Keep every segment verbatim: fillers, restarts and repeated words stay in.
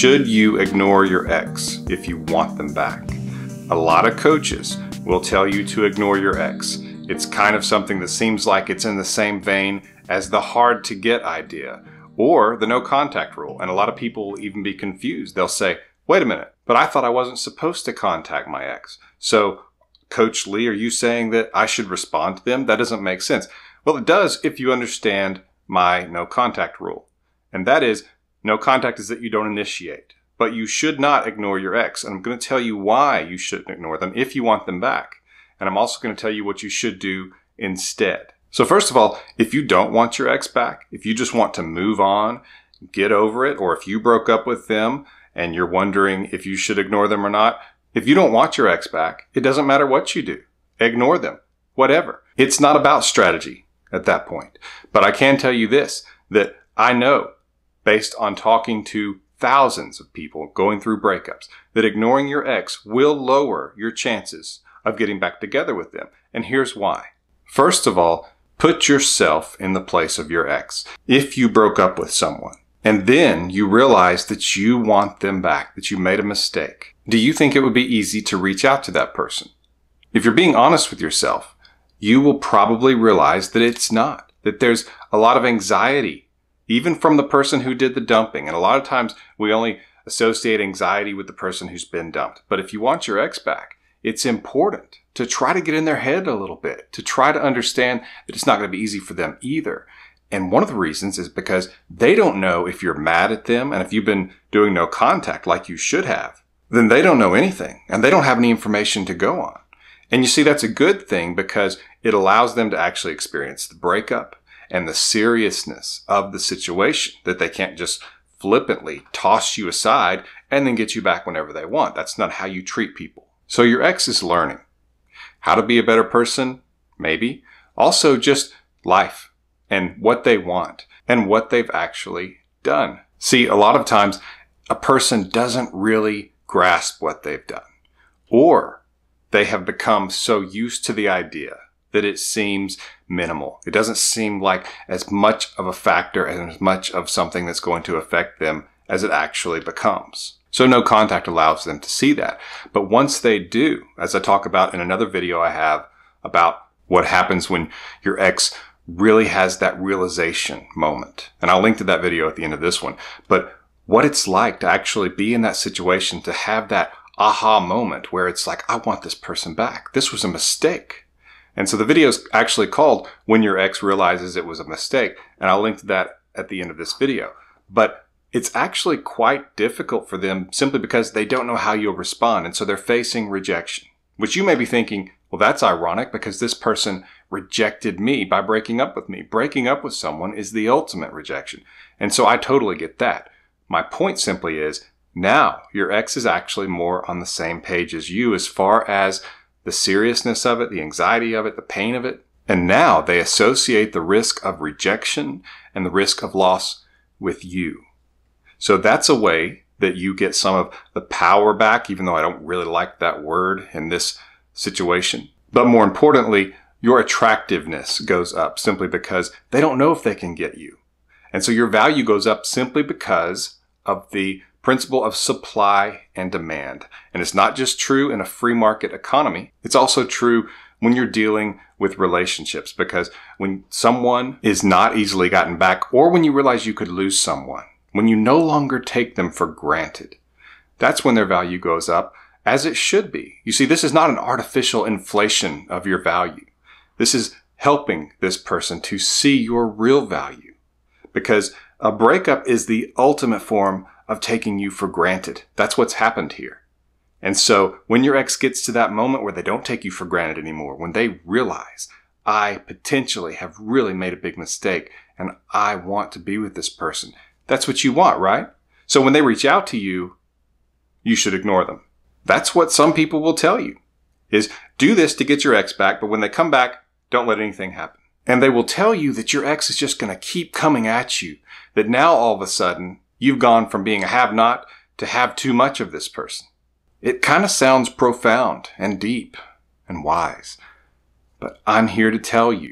Should you ignore your ex if you want them back? A lot of coaches will tell you to ignore your ex. It's kind of something that seems like it's in the same vein as the hard to get idea or the no contact rule. And a lot of people will even be confused. They'll say, wait a minute, but I thought I wasn't supposed to contact my ex. So Coach Lee, are you saying that I should respond to them? That doesn't make sense. Well, it does if you understand my no contact rule. And that is, no contact is that you don't initiate. But you should not ignore your ex. And I'm going to tell you why you shouldn't ignore them if you want them back. And I'm also going to tell you what you should do instead. So first of all, if you don't want your ex back, if you just want to move on, get over it, or if you broke up with them and you're wondering if you should ignore them or not, if you don't want your ex back, it doesn't matter what you do. Ignore them, whatever. It's not about strategy at that point. But I can tell you this, that I know based on talking to thousands of people going through breakups, that ignoring your ex will lower your chances of getting back together with them. And here's why. First of all, put yourself in the place of your ex. If you broke up with someone and then you realize that you want them back, that you made a mistake, do you think it would be easy to reach out to that person? If you're being honest with yourself, you will probably realize that it's not, that there's a lot of anxiety even from the person who did the dumping. And a lot of times we only associate anxiety with the person who's been dumped. But if you want your ex back, it's important to try to get in their head a little bit, to try to understand that it's not going to be easy for them either. And one of the reasons is because they don't know if you're mad at them, and if you've been doing no contact like you should have, then they don't know anything and they don't have any information to go on. And you see, that's a good thing because it allows them to actually experience the breakup and the seriousness of the situation, that they can't just flippantly toss you aside and then get you back whenever they want. That's not how you treat people. So your ex is learning how to be a better person, maybe. Also just life and what they want and what they've actually done. See, a lot of times a person doesn't really grasp what they've done, or they have become so used to the idea that it seems minimal. It doesn't seem like as much of a factor and as much of something that's going to affect them as it actually becomes. So no contact allows them to see that. But once they do, as I talk about in another video I have about what happens when your ex really has that realization moment. And I'll link to that video at the end of this one. But what it's like to actually be in that situation, to have that aha moment where it's like, I want this person back. This was a mistake. And so the video is actually called When Your Ex Realizes It Was a Mistake. And I'll link to that at the end of this video. But it's actually quite difficult for them simply because they don't know how you'll respond. And so they're facing rejection, which you may be thinking, well, that's ironic because this person rejected me by breaking up with me. Breaking up with someone is the ultimate rejection. And so I totally get that. My point simply is now your ex is actually more on the same page as you as far as the seriousness of it, the anxiety of it, the pain of it. And now they associate the risk of rejection and the risk of loss with you. So that's a way that you get some of the power back, even though I don't really like that word in this situation. But more importantly, your attractiveness goes up simply because they don't know if they can get you. And so your value goes up simply because of the principle of supply and demand. And it's not just true in a free market economy. It's also true when you're dealing with relationships, because when someone is not easily gotten back, or when you realize you could lose someone, when you no longer take them for granted, that's when their value goes up, as it should be. You see, this is not an artificial inflation of your value. This is helping this person to see your real value, because a breakup is the ultimate form of taking you for granted. That's what's happened here. And so when your ex gets to that moment where they don't take you for granted anymore, when they realize, I potentially have really made a big mistake and I want to be with this person, that's what you want, right? So when they reach out to you, you should ignore them. That's what some people will tell you, is do this to get your ex back, but when they come back, don't let anything happen. And they will tell you that your ex is just going to keep coming at you, that now all of a sudden you've gone from being a have-not to have too much of this person. It kind of sounds profound and deep and wise, but I'm here to tell you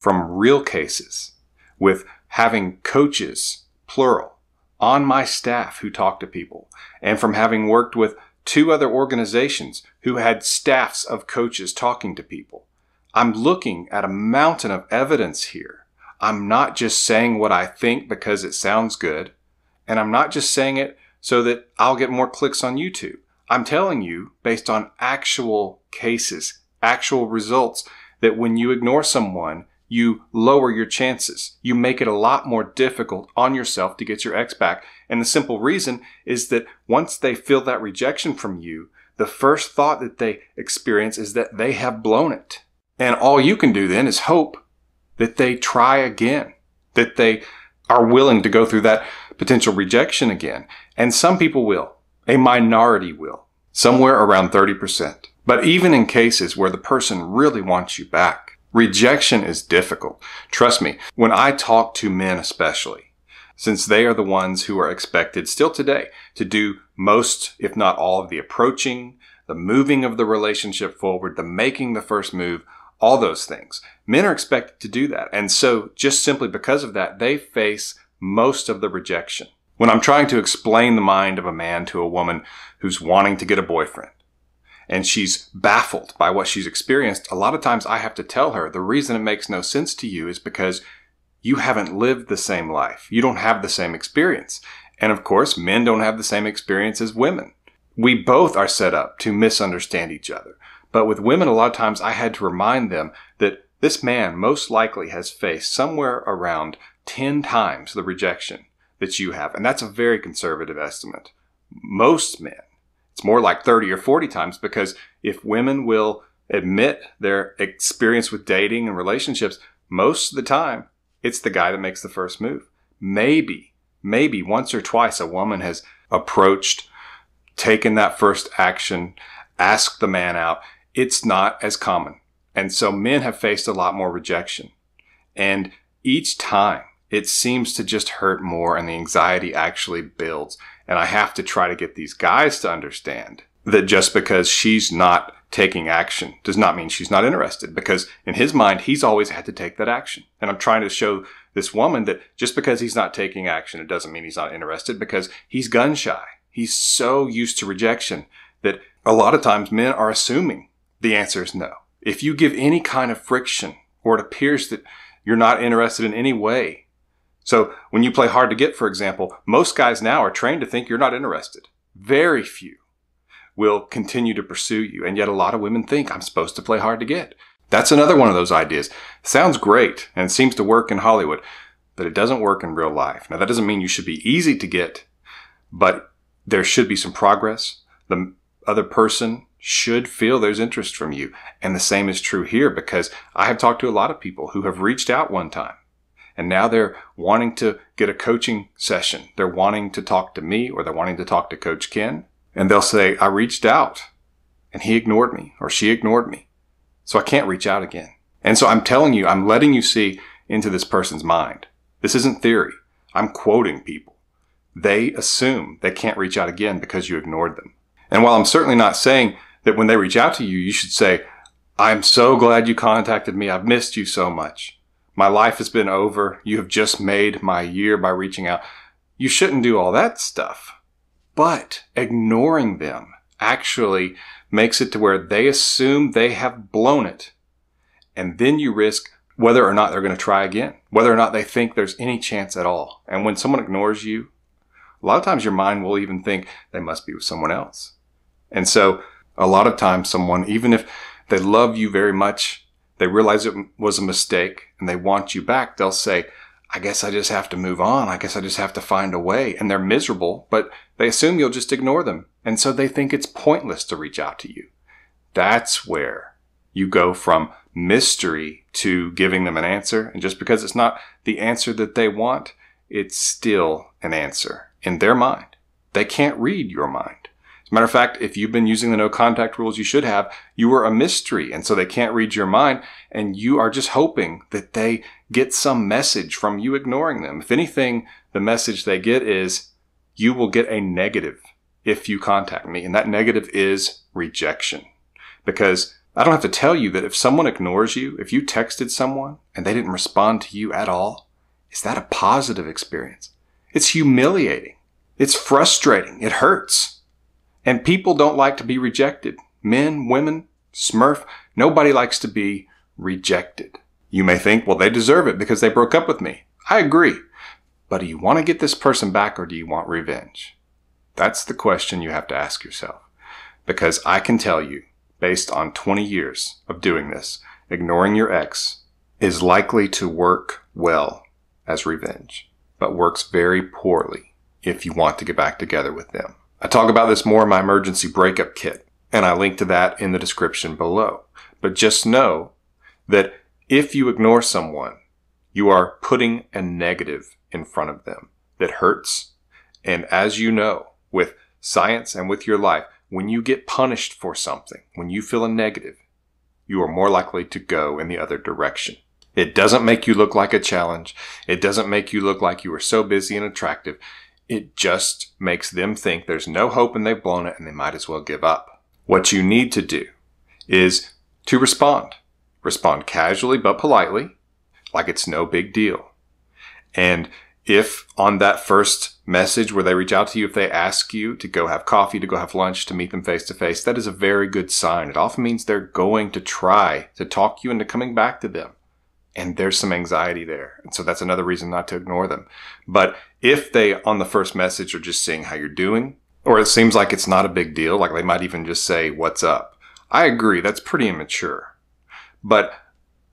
from real cases with having coaches, plural, on my staff who talked to people, and from having worked with two other organizations who had staffs of coaches talking to people. I'm looking at a mountain of evidence here. I'm not just saying what I think because it sounds good, and I'm not just saying it so that I'll get more clicks on YouTube. I'm telling you, based on actual cases, actual results, that when you ignore someone, you lower your chances. You make it a lot more difficult on yourself to get your ex back. And the simple reason is that once they feel that rejection from you, the first thought that they experience is that they have blown it. And all you can do then is hope that they try again, that they are willing to go through that potential rejection again. And some people will. A minority will. Somewhere around thirty percent. But even in cases where the person really wants you back, rejection is difficult. Trust me, when I talk to men especially, since they are the ones who are expected still today to do most, if not all, of the approaching, the moving of the relationship forward, the making the first move, all those things. Men are expected to do that. And so just simply because of that, they face most of the rejection. When I'm trying to explain the mind of a man to a woman who's wanting to get a boyfriend, and she's baffled by what she's experienced, a lot of times I have to tell her the reason it makes no sense to you is because you haven't lived the same life. You don't have the same experience. And of course, men don't have the same experience as women. We both are set up to misunderstand each other. But with women, a lot of times I had to remind them that this man most likely has faced somewhere around ten times the rejection that you have. And that's a very conservative estimate. Most men, it's more like thirty or forty times, because if women will admit their experience with dating and relationships, most of the time, it's the guy that makes the first move. Maybe, maybe once or twice a woman has approached, taken that first action, asked the man out. It's not as common. And so men have faced a lot more rejection. And each time, it seems to just hurt more, and the anxiety actually builds. And I have to try to get these guys to understand that just because she's not taking action does not mean she's not interested, because in his mind, he's always had to take that action. And I'm trying to show this woman that just because he's not taking action, it doesn't mean he's not interested, because he's gun shy. He's so used to rejection that a lot of times men are assuming the answer is no. If you give any kind of friction, or it appears that you're not interested in any way, so when you play hard to get, for example, most guys now are trained to think you're not interested. Very few will continue to pursue you. And yet a lot of women think I'm supposed to play hard to get. That's another one of those ideas. Sounds great and seems to work in Hollywood, but it doesn't work in real life. Now, that doesn't mean you should be easy to get, but there should be some progress. The other person should feel there's interest from you. And the same is true here, because I have talked to a lot of people who have reached out one time, and now they're wanting to get a coaching session. They're wanting to talk to me, or they're wanting to talk to Coach Ken. And they'll say, I reached out and he ignored me, or she ignored me, so I can't reach out again. And so I'm telling you, I'm letting you see into this person's mind. This isn't theory. I'm quoting people. They assume they can't reach out again because you ignored them. And while I'm certainly not saying that when they reach out to you, you should say, I'm so glad you contacted me. I've missed you so much. My life has been over. You have just made my year by reaching out. You shouldn't do all that stuff. But ignoring them actually makes it to where they assume they have blown it. And then you risk whether or not they're going to try again, whether or not they think there's any chance at all. And when someone ignores you, a lot of times your mind will even think they must be with someone else. And so a lot of times someone, even if they love you very much, they realize it was a mistake and they want you back, they'll say, I guess I just have to move on. I guess I just have to find a way. And they're miserable, but they assume you'll just ignore them. And so they think it's pointless to reach out to you. That's where you go from mystery to giving them an answer. And just because it's not the answer that they want, it's still an answer in their mind. They can't read your mind. Matter of fact, if you've been using the no contact rules, you should have, you are a mystery. And so they can't read your mind, and you are just hoping that they get some message from you ignoring them. If anything, the message they get is, you will get a negative if you contact me. And that negative is rejection. Because I don't have to tell you that if someone ignores you, if you texted someone and they didn't respond to you at all, is that a positive experience? It's humiliating. It's frustrating. It hurts. And people don't like to be rejected. Men, women, Smurf, nobody likes to be rejected. You may think, well, they deserve it because they broke up with me. I agree. But do you want to get this person back or do you want revenge? That's the question you have to ask yourself. Because I can tell you, based on twenty years of doing this, ignoring your ex is likely to work well as revenge, but works very poorly if you want to get back together with them. I talk about this more in my emergency breakup kit, and I link to that in the description below. But just know that if you ignore someone, you are putting a negative in front of them that hurts. And as you know, with science and with your life, when you get punished for something, when you feel a negative, you are more likely to go in the other direction. It doesn't make you look like a challenge. It doesn't make you look like you are so busy and attractive. It just makes them think there's no hope and they've blown it and they might as well give up. What you need to do is to respond. Respond casually but politely, like it's no big deal. And if on that first message where they reach out to you, if they ask you to go have coffee, to go have lunch, to meet them face to face, that is a very good sign. It often means they're going to try to talk you into coming back to them. And there's some anxiety there. And so that's another reason not to ignore them. But if they, on the first message, are just seeing how you're doing, or it seems like it's not a big deal, like they might even just say, what's up? I agree, that's pretty immature. But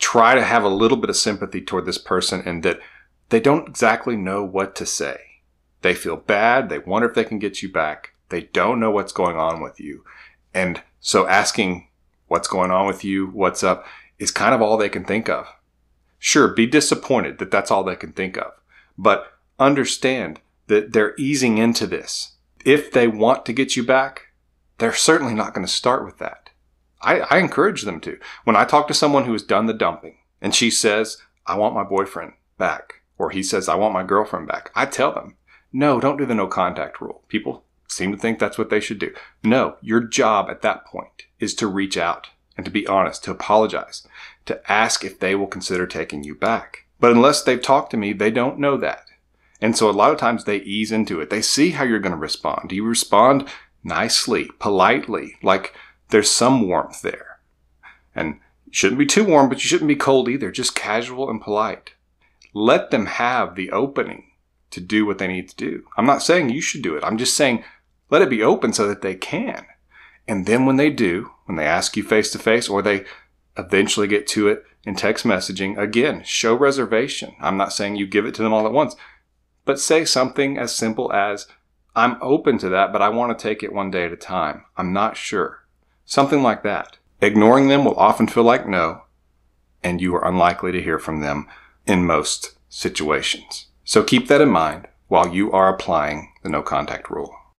try to have a little bit of sympathy toward this person and that they don't exactly know what to say. They feel bad. They wonder if they can get you back. They don't know what's going on with you. And so asking what's going on with you, what's up, is kind of all they can think of. Sure, be disappointed that that's all they can think of. But understand that they're easing into this. If they want to get you back, they're certainly not going to start with that. I, I encourage them to. When I talk to someone who has done the dumping and she says, I want my boyfriend back. Or he says, I want my girlfriend back. I tell them, no, don't do the no contact rule. People seem to think that's what they should do. No, your job at that point is to reach out and to be honest, to apologize, to ask if they will consider taking you back. But unless they've talked to me, they don't know that. And so a lot of times they ease into it. They see how you're going to respond. Do you respond nicely, politely, like there's some warmth there? And you shouldn't be too warm, but you shouldn't be cold either. Just casual and polite. Let them have the opening to do what they need to do. I'm not saying you should do it. I'm just saying let it be open so that they can. And then when they do, when they ask you face to face or they eventually get to it in text messaging, again, show reservation. I'm not saying you give it to them all at once, but say something as simple as, I'm open to that, but I want to take it one day at a time. I'm not sure. Something like that. Ignoring them will often feel like no, and you are unlikely to hear from them in most situations. So keep that in mind while you are applying the no contact rule.